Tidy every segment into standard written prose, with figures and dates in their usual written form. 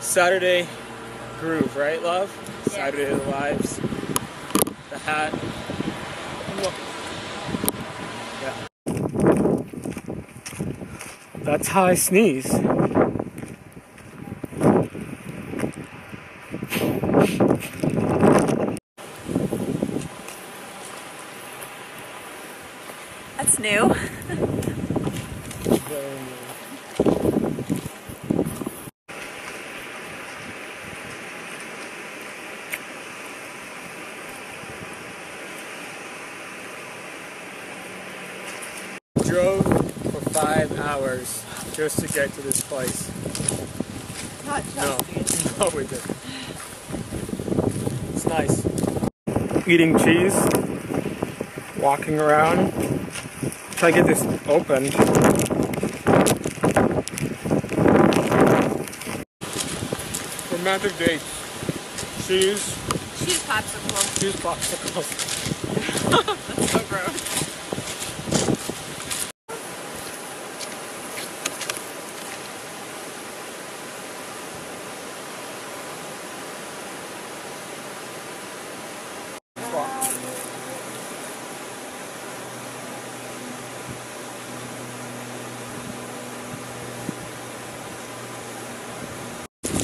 Saturday groove, right, love? Yes. Saturday of the Lives. The hat. Look. Yeah. That's how I sneeze. That's new. Very new. Drove for 5 hours just to get to this place. Not just. No, we didn't. It's nice. Eating cheese, walking around, trying to get this open. Romantic date. Cheese. Cheese popsicles. Cheese popsicles. That's so gross.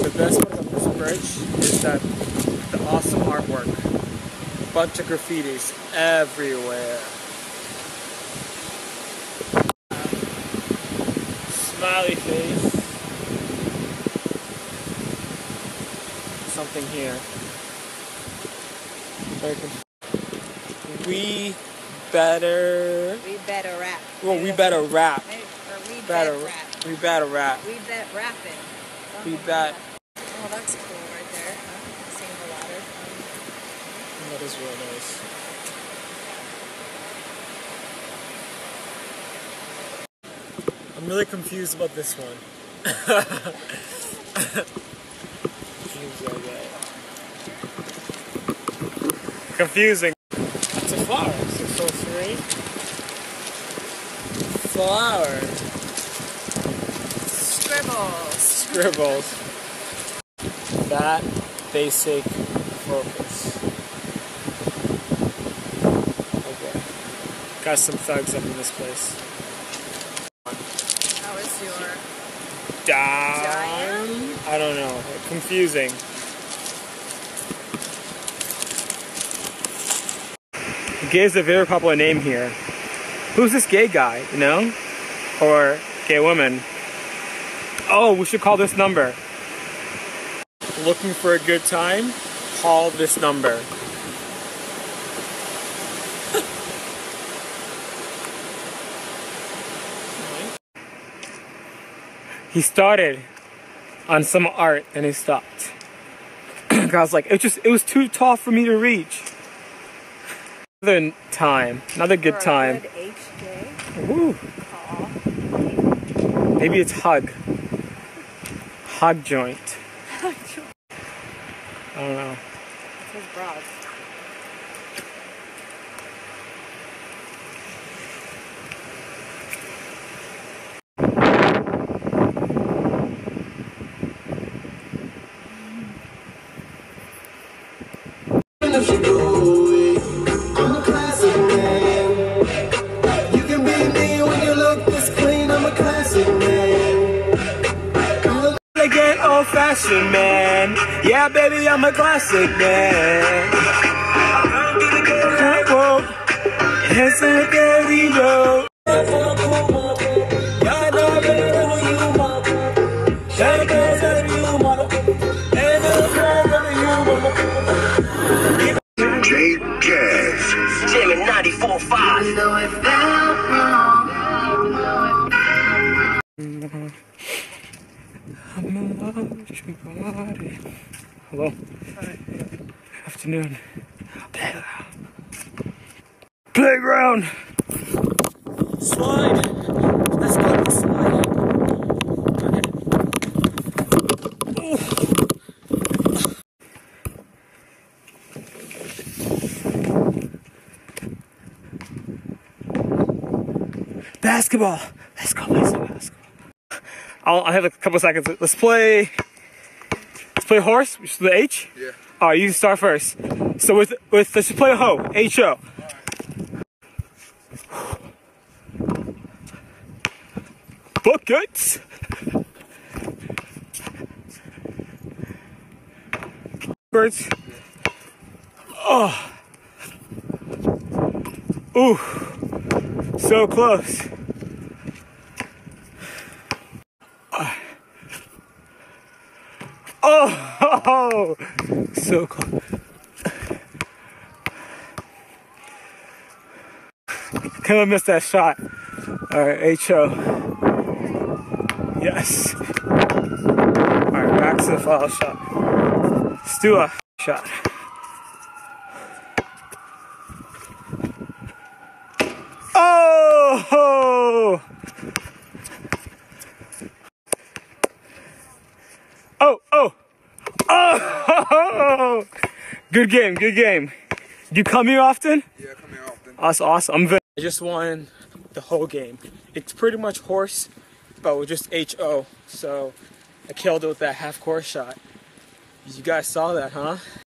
The best part of this bridge is that the awesome artwork. Bunch of graffitis everywhere. Smiley face. Something here. Very confused. We better rap. Well, we better rap. Or we better rap. We better rap. We better rap it. We bet. Oh, that's cool right there, huh? Seeing the water. That is real nice. I'm really confused about this one. Confusing. It's a flower. It's a sorcery. Flower. Scribbles. That basic focus. Okay. Got some thugs up in this place. How is your dime? I don't know. Confusing. He gives a very popular name here. Who's this gay guy, you know? Or gay woman? Oh, we should call this number. Looking for a good time? Call this number. He started on some art and he stopped. I was like, it was too tall for me to reach. Another time, another good time. Ooh. Maybe it's hug. Hug joint. I don't know. It says bras. Fashion man, yeah, baby, I'm a classic man. It's a dirty road. JJ, jamming 94.5. You know it felt wrong. You know it felt wrong. I'm in love with your body. Hello. Hi. Afternoon. Playground. Slide. Let's go to the slide. Okay. Basketball. Let's go play some basketball. I have a couple seconds. Let's play play horse, which is the H? Yeah. Alright, you start first. So with let's play ho, H-O. Right. Buckets! Birds. Yeah. Oh. Ooh. So close. Oh, so close. Can't have missed that shot. All right, H-O. Yes. All right, back to the foul shot. Let's do a shot. Oh! Oh, oh! Oh! Good game, good game. Do you come here often? Yeah, I come here often. That's awesome. I just won the whole game. It's pretty much horse, but with just H-O. So I killed it with that half-court shot. You guys saw that, huh?